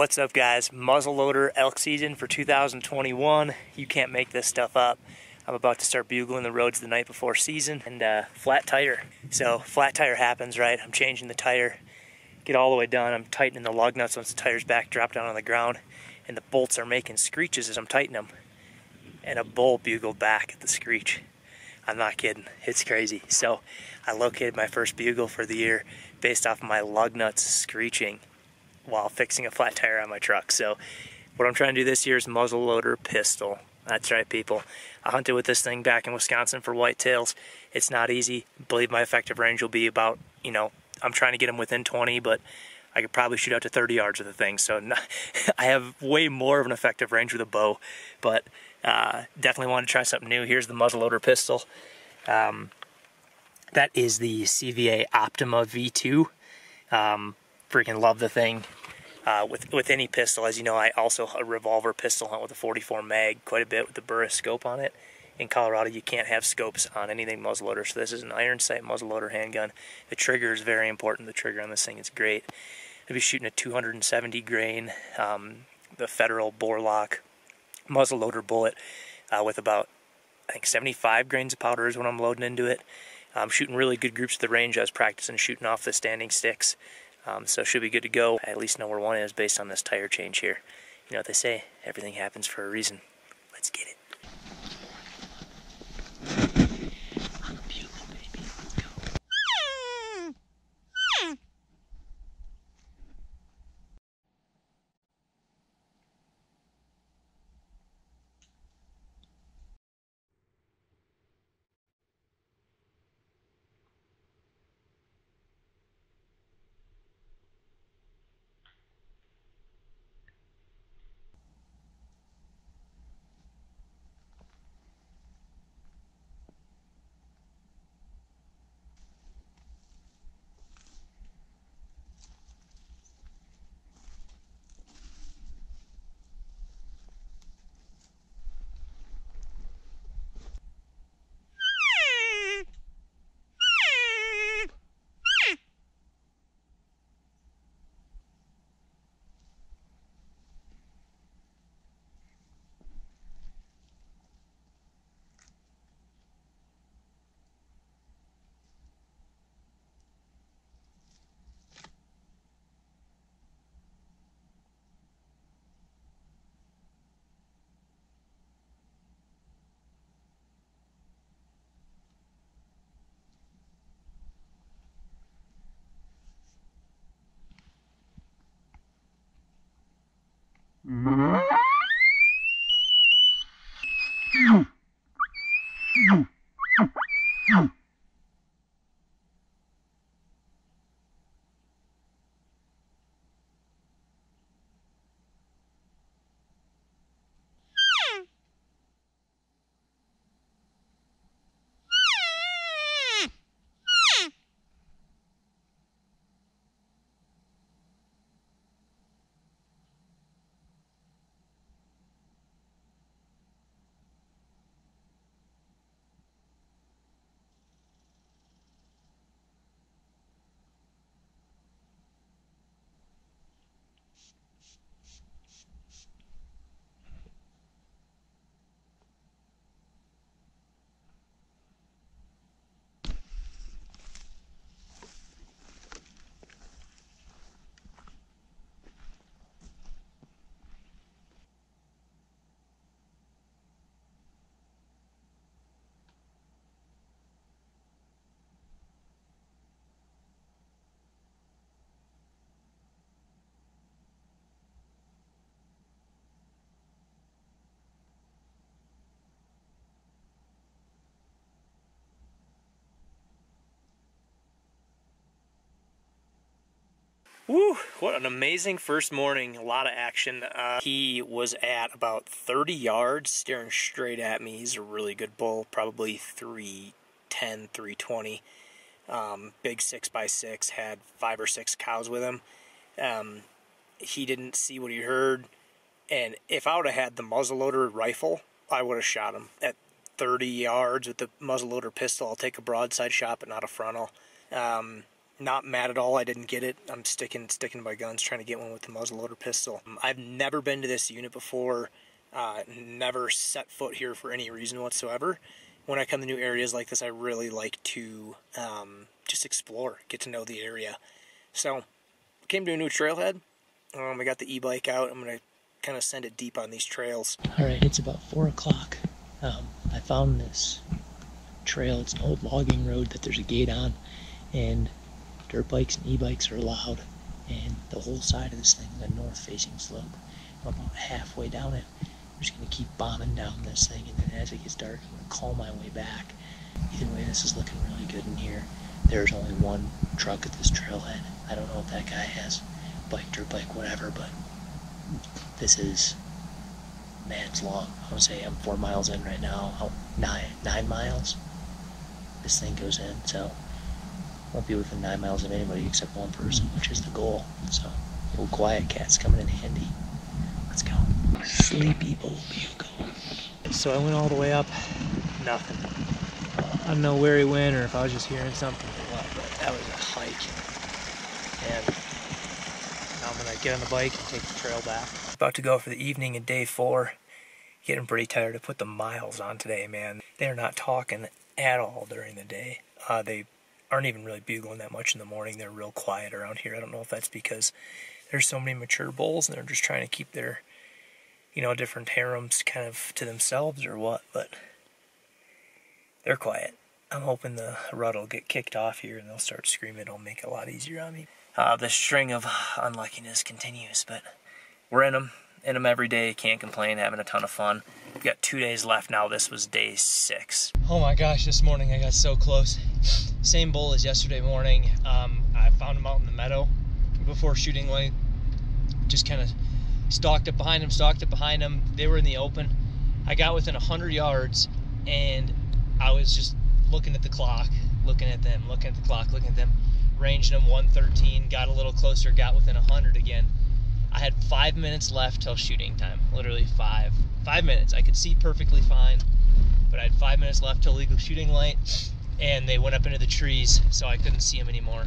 What's up, guys? Muzzleloader elk season for 2021. You can't make this stuff up. I'm about to start bugling the roads the night before season and flat tire. So flat tire happens, right? I'm changing the tire, get all the way done. I'm tightening the lug nuts once the tire's back, drop down on the ground, and the bolts are making screeches as I'm tightening them. And a bull bugled back at the screech. I'm not kidding, it's crazy. So I located my first bugle for the year based off my lug nuts screeching while fixing a flat tire on my truck. So what I'm trying to do this year is muzzleloader pistol. That's right, people. I hunted with this thing back in Wisconsin for whitetails. It's not easy. I believe my effective range will be about, you know, I'm trying to get them within 20, but I could probably shoot out to 30 yards with the thing. So I have way more of an effective range with a bow, but definitely wanted to try something new. Here's the muzzleloader pistol. That is the CVA Optima V2. Freaking love the thing. With any pistol, as you know, I also a revolver pistol hunt with a 44 mag quite a bit with the Burris scope on it. In Colorado, you can't have scopes on anything muzzleloader, so this is an iron sight muzzleloader handgun. The trigger is very important. The trigger on this thing is great. I'll be shooting a 270 grain, the Federal Borlock muzzleloader bullet with about, I think, 75 grains of powder is what I'm loading into it. I'm shooting really good groups at the range. I was practicing shooting off the standing sticks. So should be good to go. I at least know where one is based on this tire change here. You know what they say, everything happens for a reason. Let's get it. I'm a bugle, baby. Let's go. Woo, what an amazing first morning, a lot of action. He was at about 30 yards, staring straight at me. He's a really good bull, probably 310, 320. Big 6x6, had 5 or 6 cows with him. He didn't see what he heard, and if I would have had the muzzleloader rifle, I would have shot him. At 30 yards with the muzzleloader pistol, I'll take a broadside shot, but not a frontal. Not mad at all I didn't get it. I'm sticking to my guns, trying to get one with the muzzleloader pistol. I've never been to this unit before, never set foot here for any reason whatsoever. When I come to new areas like this, I really like to just explore, get to know the area. So, came to a new trailhead. I got the e-bike out. I'm going to kind of send it deep on these trails. Alright, it's about 4 o'clock. I found this trail. It's an old logging road that there's a gate on, and dirt bikes and e-bikes are allowed, and the whole side of this thing is a north-facing slope. I'm about halfway down it. I'm just going to keep bombing down this thing, and then as it gets dark, I'm going to call my way back. Either way, this is looking really good in here. There's only one truck at this trailhead. I don't know what that guy has, bike, dirt bike, whatever, but this is, man, it's long. I would say I'm 4 miles in right now, nine miles. This thing goes in, so won't be within 9 miles of anybody except one person, which is the goal. So, old Quiet Kat's coming in handy. Let's go. Sleepy old bugle. So I went all the way up, nothing. I don't know where he went or if I was just hearing something or what, but that was a hike. And now I'm going to get on the bike and take the trail back. About to go for the evening and day 4. Getting pretty tired. I put the miles on today, man. They're not talking at all during the day. They aren't even really bugling that much in the morning. They're real quiet around here. I don't know if that's because there's so many mature bulls and they're just trying to keep their, you know, different harems kind of to themselves or what, but they're quiet. I'm hoping the rut will get kicked off here and they'll start screaming. It'll make it a lot easier on me. The string of unluckiness continues, but we're in them every day. Can't complain, having a ton of fun. We've got 2 days left now. This was day 6. Oh my gosh, this morning I got so close. Same bull as yesterday morning. I found him out in the meadow before shooting light. Just kind of stalked up behind him. They were in the open. I got within 100 yards and I was just looking at the clock, looking at them, ranging them 113, got a little closer, got within 100 again. I had 5 minutes left till shooting time, literally five minutes. I could see perfectly fine, but I had 5 minutes left till legal shooting light, and they went up into the trees, so I couldn't see them anymore.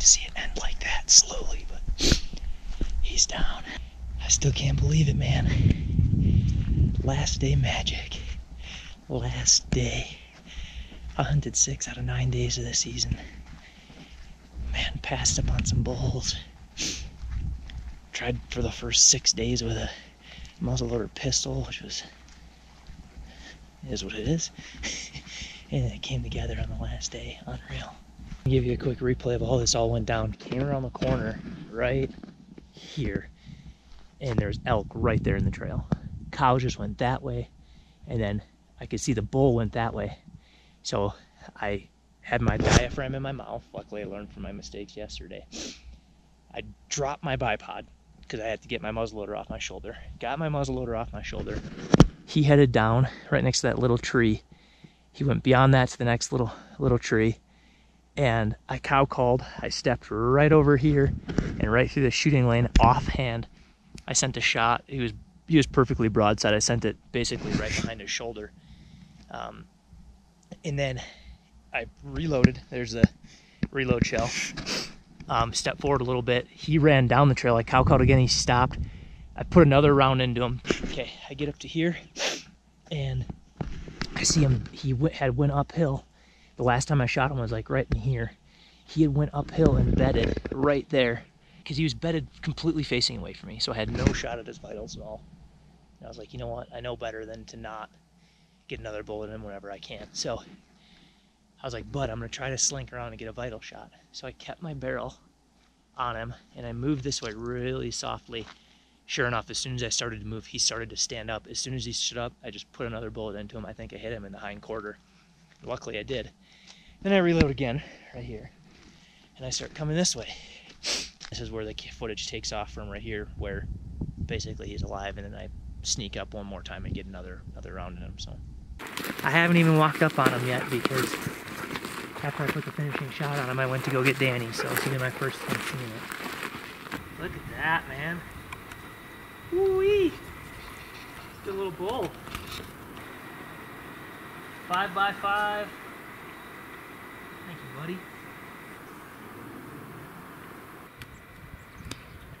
to see it end like that, slowly, but he's down. I still can't believe it, man. Last day magic. Last day. I hunted 6 out of 9 days of this season. Man, passed up on some bulls. Tried for the first 6 days with a muzzleloader pistol, which was, is what it is. And it came together on the last day. Unreal. I'll give you a quick replay of all this all went down. Came around the corner right here, and there's elk right there in the trail. Cow just went that way, and then I could see the bull went that way. So I had my diaphragm in my mouth. Luckily I learned from my mistakes yesterday. I dropped my bipod because I had to get my muzzleloader off my shoulder. Got my muzzleloader off my shoulder. He headed down right next to that little tree. He went beyond that to the next little tree, and I cow called. I stepped right over here and right through the shooting lane offhand. I sent a shot. He was perfectly broadside. I sent it basically right behind his shoulder, and then I reloaded. There's the reload shell. Stepped forward a little bit. He ran down the trail. I cow called again. He stopped. I put another round into him. Okay, I get up to here, and I see him. He went uphill. The last time I shot him was like right in here. He had went uphill and bedded right there because he was bedded completely facing away from me. So I had no shot at his vitals at all. And I was like, you know what? I know better than to not get another bullet in him whenever I can. So I was like, but I'm gonna try to slink around and get a vital shot. So I kept my barrel on him and I moved this way really softly. Sure enough, as soon as I started to move, he started to stand up. As soon as he stood up, I just put another bullet into him. I think I hit him in the hind quarter. Luckily, I did. Then I reload again, right here. And I start coming this way. This is where the footage takes off from right here, where basically he's alive, and then I sneak up one more time and get another round in him, so. I haven't even walked up on him yet because after I put the finishing shot on him, I went to go get Danny, so it's even my first time seeing it. Look at that, man. Woo-wee! Just a little bull. 5x5. Thank you, buddy.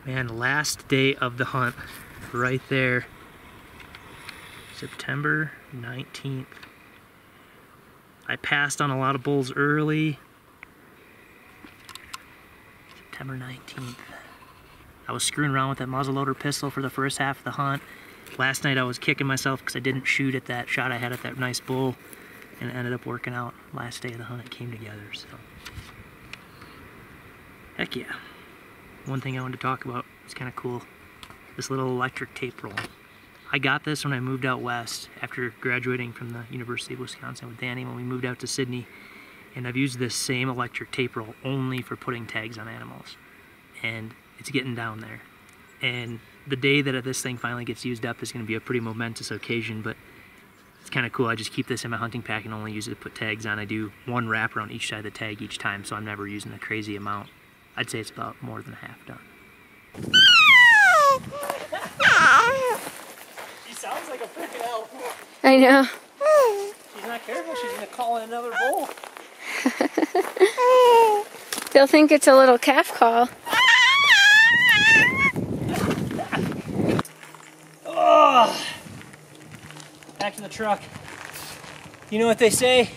Man, last day of the hunt. Right there. September 19th. I passed on a lot of bulls early. September 19th. I was screwing around with that muzzleloader pistol for the first half of the hunt. Last night I was kicking myself because I didn't shoot at that shot I had at that nice bull, and it ended up working out. Last day of the hunt, it came together, so. Heck yeah. One thing I wanted to talk about, it's kind of cool, this little electric tape roll. I got this when I moved out west after graduating from the University of Wisconsin with Danny when we moved out to Sydney, and I've used this same electric tape roll only for putting tags on animals. And it's getting down there, and the day that this thing finally gets used up is going to be a pretty momentous occasion, but it's kind of cool. I just keep this in my hunting pack and only use it to put tags on. I do one wrapper on each side of the tag each time, so I'm never using a crazy amount. I'd say it's about more than half done. She sounds like a freaking elf. I know. She's not careful, she's going to call in another bull. They'll think it's a little calf call. Oh, back to the truck. You know what they say?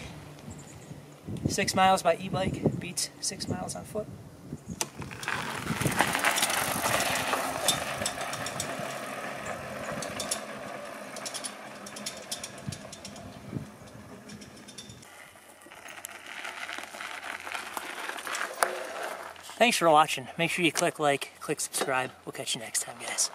6 miles by e-bike beats 6 miles on foot. Thanks for watching. Make sure you click like, click subscribe. We'll catch you next time, guys.